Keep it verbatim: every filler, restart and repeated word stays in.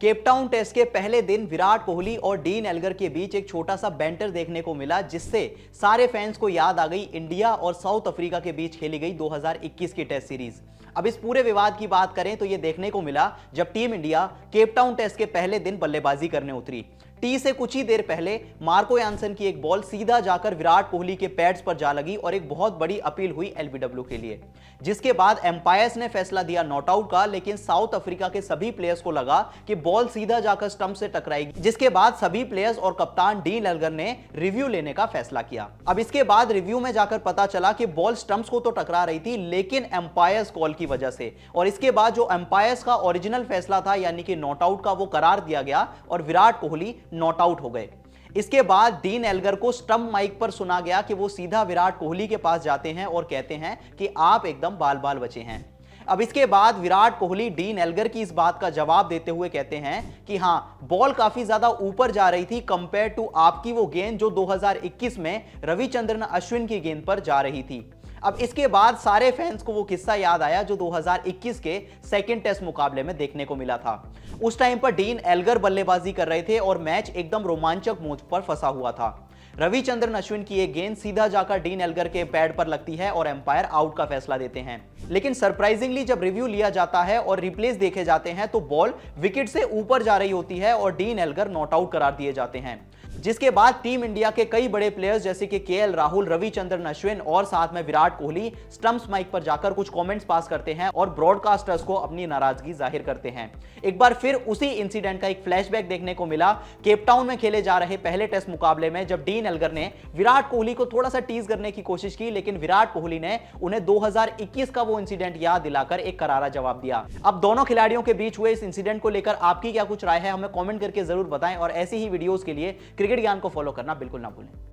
Cap Town test के पहले दिन विराट कोहली और डीन एल्गर के बीच एक छोटा सा बैंटर देखने को मिला, जिससे सारे फैंस को याद आ गई इंडिया और साउथ अफ्रीका के बीच खेली गई दो हज़ार इक्कीस की टेस्ट सीरीज। अब इस पूरे विवाद की बात करें तो ये देखने को मिला जब team India Cape Town test के पहले दिन बल्लेबाजी करने उतरी। टी से कुछ ही देर पहले मार्को यांसन की एक बॉल सीधा जाकर विराट कोहली के पैड्स पर जा लगी और एक बहुत बड़ी अपील हुई एल बी डब्ल्यू के लिए, जिसके बाद एम्पायर्स ने फैसला दिया नॉट आउट का। लेकिन साउथ अफ्रीका के सभी प्लेयर्स को लगा कि बॉल सीधा जाकर स्टंप से टकराएगी, जिसके बाद सभी प्लेयर्स और कप्तान डीन एल्गर ने रिव्यू लेने का फैसला किया। अब इसके बाद रिव्यू में जाकर पता चला कि बॉल स्टंप्स को तो टकरा रही थी लेकिन एम्पायर्स कॉल की वजह से, और इसके बाद जो एम्पायर्स का ओरिजिनल फैसला था यानी कि नॉट आउट का, वो करार दिया गया और विराट कोहली नॉट आउट हो गए। इसके बाद डीन एल्गर को स्टंप माइक पर सुना गया कि वो सीधा विराट कोहली के पास जाते हैं और कहते हैं कि आप एकदम बाल बाल बचे हैं। अब इसके बाद विराट कोहली डीन एल्गर की इस बात का जवाब देते हुए कहते हैं कि हाँ, बॉल काफी ज्यादा ऊपर जा रही थी कंपेयर टू आपकी वो गेंद जो दो हज़ार इक्कीस में रविचंद्रन अश्विन की गेंद पर जा रही थी। अब इसके बाद सारे फैंस को वो किस्सा याद आया जो दो हज़ार इक्कीस के सेकेंड टेस्ट मुकाबले में देखने को मिला था। उस टाइम पर डीन एल्गर बल्लेबाजी कर रहे थे और मैच एकदम रोमांचक मोड पर फंसा हुआ था। रविचंद्रन अश्विन की एक गेंद सीधा जाकर डीन एल्गर के पैड पर लगती है और एम्पायर आउट का फैसला देते हैं। लेकिन सरप्राइजिंगली जब रिव्यू लिया जाता है और रिप्लेस देखे जाते हैं तो बॉल विकेट से ऊपर जा रही होती है और डीन एल्गर नॉट आउट करार दिए जाते हैं, जिसके बाद टीम इंडिया के कई बड़े प्लेयर्स जैसे कि के एल राहुल, रविचंद्रन अश्विन और साथ में विराट कोहली स्टंप्स माइक पर जाकर कुछ कमेंट्स पास करते हैं और ब्रॉडकास्टर्स को अपनी नाराजगी जाहिर करते हैं। एक बार फिर उसी इंसिडेंट का एक फ्लैशबैक देखने को मिला केप टाउन में खेले जा रहे पहले टेस्ट मुकाबले में, जब डीन एल्गर ने विराट कोहली को थोड़ा सा टीज करने की कोशिश की लेकिन विराट कोहली ने उन्हें दो हज़ार इक्कीस का वो इंसिडेंट याद दिलाकर एक करारा जवाब दिया। अब दोनों खिलाड़ियों के बीच हुए इस इंसिडेंट को लेकर आपकी क्या कुछ राय है, हमें कॉमेंट करके जरूर बताएं और ऐसी ही वीडियोज के लिए क्रिकेट ज्ञान को फॉलो करना बिल्कुल ना भूलें।